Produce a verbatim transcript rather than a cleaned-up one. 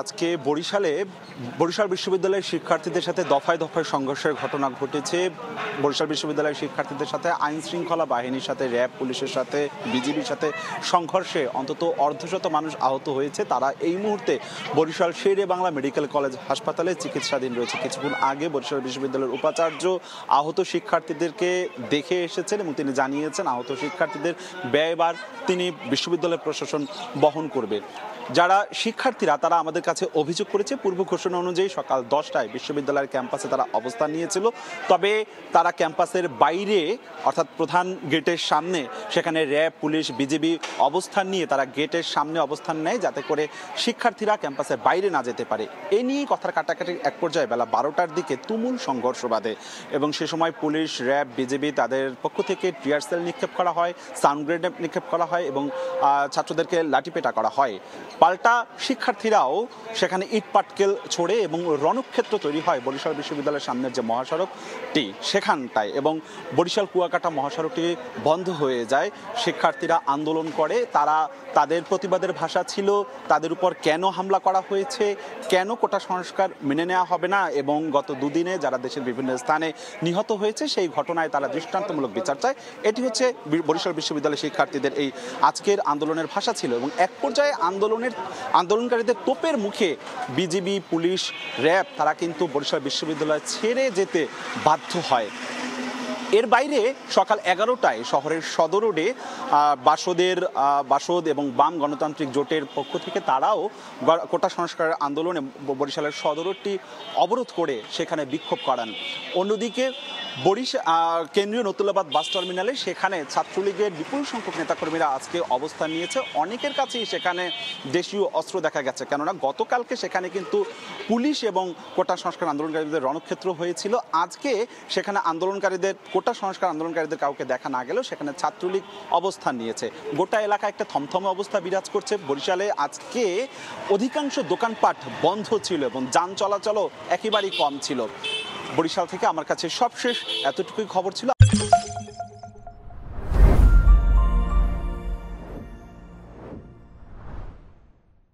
আজকে বরিশালে বরিশাল বিশ্ববিদ্যালয়ের শিক্ষার্থীদের সাথে দফায় দফায় সংঘর্ষের ঘটনা ঘটেছে। বরিশাল বিশ্ববিদ্যালয়ের শিক্ষার্থীদের সাথে আইন শৃঙ্খলা বাহিনীর সাথে, র্যাব পুলিশের সাথে, বিজিবির সাথে সংঘর্ষে অন্তত অর্ধশত মানুষ আহত হয়েছে। তারা এই মুহূর্তে বরিশাল শের-ই বাংলা মেডিকেল কলেজ হাসপাতালে চিকিৎসাধীন রয়েছে। কিছুক্ষণ আগে বরিশাল বিশ্ববিদ্যালয়ের উপাচার্য আহত শিক্ষার্থীদেরকে দেখে এসেছেন এবং তিনি জানিয়েছেন আহত শিক্ষার্থীদের ব্যয়ভার তিনি বিশ্ববিদ্যালয় প্রশাসন বহন করবে। যারা শিক্ষার্থীরা তারা আমাদের কাছে অভিযোগ করেছে, পূর্ব ঘোষণা অনুযায়ী সকাল দশটায় বিশ্ববিদ্যালয়ের ক্যাম্পাসে তারা অবস্থান নিয়েছিল। তবে তারা ক্যাম্পাসের বাইরে অর্থাৎ প্রধান গেটের সামনে, সেখানে র্যাব পুলিশ বিজিবি অবস্থান নিয়ে তারা গেটের সামনে অবস্থান নেয় যাতে করে শিক্ষার্থীরা ক্যাম্পাসের বাইরে না যেতে পারে। এ নিয়ে কথার কাটাকাটির এক পর্যায়ে বেলা বারোটার দিকে তুমুল সংঘর্ষ বাধে এবং সে সময় পুলিশ, র্যাব, বিজিবি তাদের পক্ষ থেকে টিয়ার সেল নিক্ষেপ করা হয়, সাউন্ড গ্রেড নিক্ষেপ করা হয় এবং ছাত্রদেরকে লাঠিপেটা করা হয়। পাল্টা শিক্ষার্থীরাও সেখানে ইট পাটকেল ছড়ে এবং রণক্ষেত্র তৈরি হয় বরিশাল বিশ্ববিদ্যালয়ের সামনের যে মহাসড়কটি সেখানটায়, এবং বরিশাল কুয়াকাটা মহাসড়কটি বন্ধ হয়ে যায়। শিক্ষার্থীরা আন্দোলন করে, তারা তাদের প্রতিবাদের ভাষা ছিল তাদের উপর কেন হামলা করা হয়েছে, কেন কোটা সংস্কার মেনে নেওয়া হবে না এবং গত দুদিনে যারা দেশের বিভিন্ন স্থানে নিহত হয়েছে সেই ঘটনায় তারা দৃষ্টান্তমূলক বিচার চায়। এটি হচ্ছে বরিশাল বিশ্ববিদ্যালয়ের শিক্ষার্থীদের এই আজকের আন্দোলনের ভাষা ছিল। এবং এক পর্যায়ে আন্দোলনের আন্দোলনকারীদের তোপের মুখে বিজিবি, পুলিশ, র্যাব তারা কিন্তু বরিশাল বিশ্ববিদ্যালয় ছেড়ে যেতে বাধ্য হয়। এর বাইরে সকাল এগারোটায় শহরের সদর রোডে বাসদের বাসদ এবং বাম গণতান্ত্রিক জোটের পক্ষ থেকে তারাও কোটা সংস্কারের আন্দোলনে বরিশালের সদর রোডটি অবরোধ করে সেখানে বিক্ষোভ করান। অন্যদিকে বরিশাল কেন্দ্রীয় নতুলাবাদ বাস টার্মিনালে সেখানে ছাত্রলীগের বিপুল সংখ্যক নেতাকর্মীরা আজকে অবস্থান নিয়েছে। অনেকের কাছেই সেখানে দেশীয় অস্ত্র দেখা গেছে, কেননা গতকালকে সেখানে কিন্তু পুলিশ এবং কোটা সংস্কার আন্দোলনকারীদের রণক্ষেত্র হয়েছিল। আজকে সেখানে আন্দোলনকারীদের কোটা সংস্কার আন্দোলনকারীদের কাউকে দেখা না গেলেও সেখানে ছাত্রলীগ অবস্থান নিয়েছে। গোটা এলাকায় একটা থমথমে অবস্থা বিরাজ করছে। বরিশালে আজকে অধিকাংশ দোকানপাট বন্ধ ছিল এবং যান চলাচলও একেবারেই কম ছিল। বরিশাল থেকে আমার কাছে সবশেষ এতটুকুই খবর ছিল।